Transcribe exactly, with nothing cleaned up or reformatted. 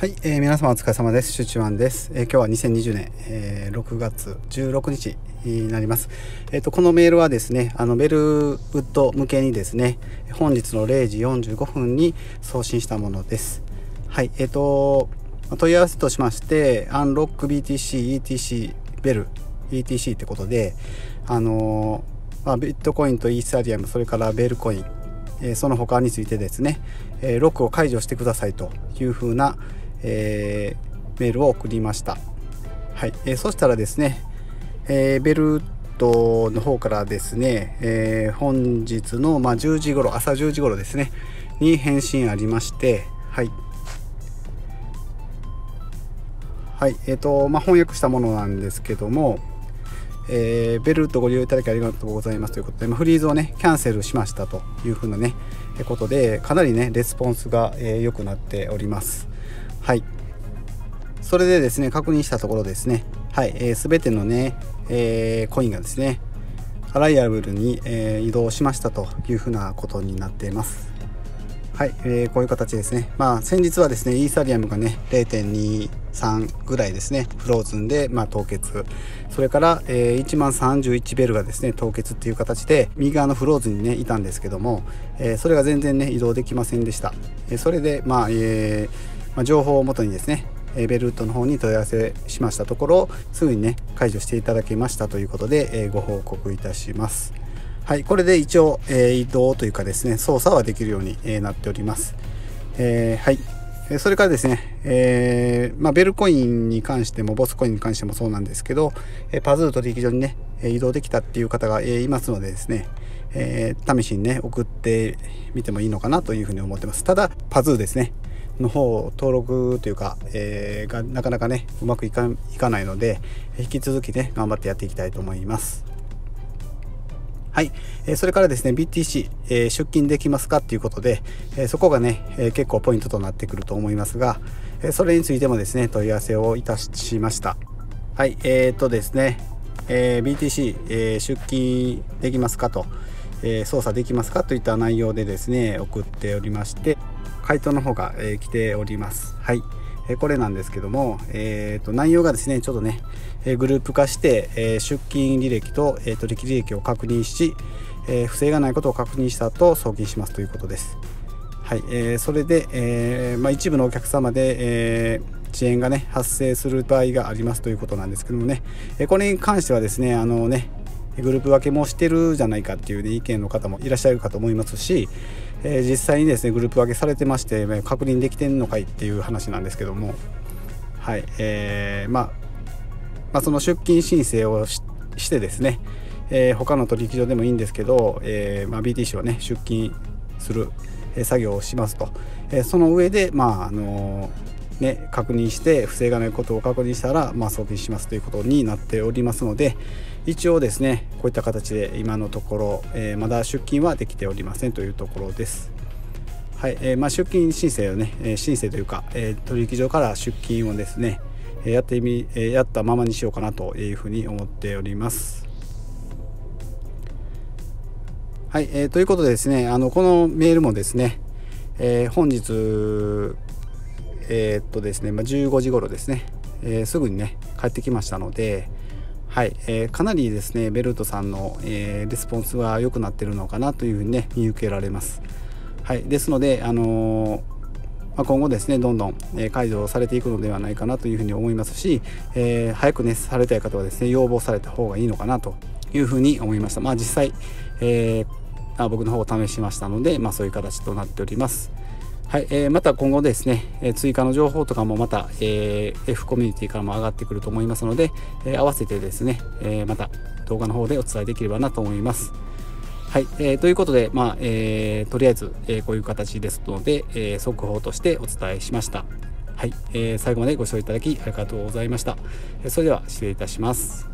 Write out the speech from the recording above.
はい、えー、皆様お疲れ様です。シュチュワンです。えー、今日はにせんにじゅうねん、えー、ろくがつじゅうろくにちになります。えっと、このメールはですね、あのベルウッド向けにですね、本日のれいじよんじゅうごふんに送信したものです。はい、えっと、問い合わせとしまして、アンロック ビーティーシー、イーティーシー、ベル、イーティーシー ってことで、あの、まあ、ビットコインとイーサリアム、それからベルコイン、えー、その他についてですね、えー、ロックを解除してくださいというふうなえー、メールを送りました。はい、えー、そしたらですね、えー、ベルウッドの方からですね、えー、本日の、まあ、じゅうじ頃、朝じゅうじ頃ですねに返信ありまして、はい、はいえーとまあ、翻訳したものなんですけども、えー、ベルウッドご利用いただきありがとうございますということで、まあ、フリーズをねキャンセルしましたというふうなねことで、かなりねレスポンスが良、えー、くなっております。はい、それでですね確認したところですね、はいえー、全てのね、えー、コインがですねアライアブルに、えー、移動しましたというふうなことになっています。はい、えー、こういう形ですね。まあ先日はですねイーサリアムがね れいてんにさん ぐらいですねフローズンで、まあ、凍結、それから、えー、いちまんさんじゅういちベルがですね凍結っていう形で右側のフローズンにねいたんですけども、えー、それが全然ね移動できませんでした。えー、それでまあ、えーまあ、情報をもとにですねベルウッドの方に問い合わせしましたところ、すぐにね解除していただきましたということで、えー、ご報告いたします。はい、これで一応、えー、移動というかですね操作はできるように、えー、なっております。えー、はい、それからですね、えーまあ、ベルコインに関してもボスコインに関してもそうなんですけど、パズル取引所にね移動できたっていう方が、えー、いますのでですね、えー、試しにね送ってみてもいいのかなというふうに思ってます。ただパズルですねの方登録というか、えー、がなかなかねうまくい か, いかないので、引き続きね頑張ってやっていきたいと思います。はい、えー、それからですね ビーティーシー、えー、出金できますかっていうことで、えー、そこがね、えー、結構ポイントとなってくると思いますが、えー、それについてもですね問い合わせをいたしました。はいえー、っとですね、えー、ビーティーシー、えー、出金できますかと、えー、操作できますかといった内容でですね送っておりまして、回答の方が、えー、来ております。はい、えー、これなんですけども、えー、と内容がですねちょっとね、えー、グループ化して、えー、出金履歴と、えー、取引履歴を確認し、えー、不正がないことを確認した後送金しますということです。はい、えー、それで、えーまあ、一部のお客様で、えー遅延がね発生する場合がありますということなんですけどもね、これに関してはですねあのねグループ分けもしてるじゃないかっていう、ね、意見の方もいらっしゃるかと思いますし、えー、実際にですねグループ分けされてまして確認できてんのかいっていう話なんですけども、はいえー、まあ、まあその出金申請を し, してですね、えー、他の取引所でもいいんですけど、えーまあ、ビーティーシー はね出金する作業をしますと、えー、その上でまああのーね、確認して不正がないことを確認したら、まあ、送金しますということになっておりますので、一応ですねこういった形で今のところ、えー、まだ出金はできておりませんというところです。はいえーまあ、出金申請をね、えー、申請というか、えー、取引所から出金をですね、えー、やってみ、えー、やったままにしようかなというふうに思っております。はい、えー、ということでですねあのこのメールもですね、えー、本日えっとですねまあ、じゅうごじ頃ですね、えー、すぐにね帰ってきましたので、はいえー、かなりですねベルウッドさんの、えー、レスポンスは良くなってるのかなというふうにね見受けられます。はい、ですので、あのーまあ、今後ですねどんどん、えー、解除されていくのではないかなというふうに思いますし、えー、早くねされたい方はですね要望された方がいいのかなというふうに思いました。まあ実際、えー、あ僕の方を試しましたので、まあ、そういう形となっております。はいえー、また今後ですね、えー、追加の情報とかもまた、えー、F コミュニティからも上がってくると思いますので、えー、合わせてですね、えー、また動画の方でお伝えできればなと思います。はい、えー、ということで、まあえー、とりあえず、えー、こういう形ですので、えー、速報としてお伝えしました。はいえー、最後までご視聴いただきありがとうございました。それでは失礼いたします。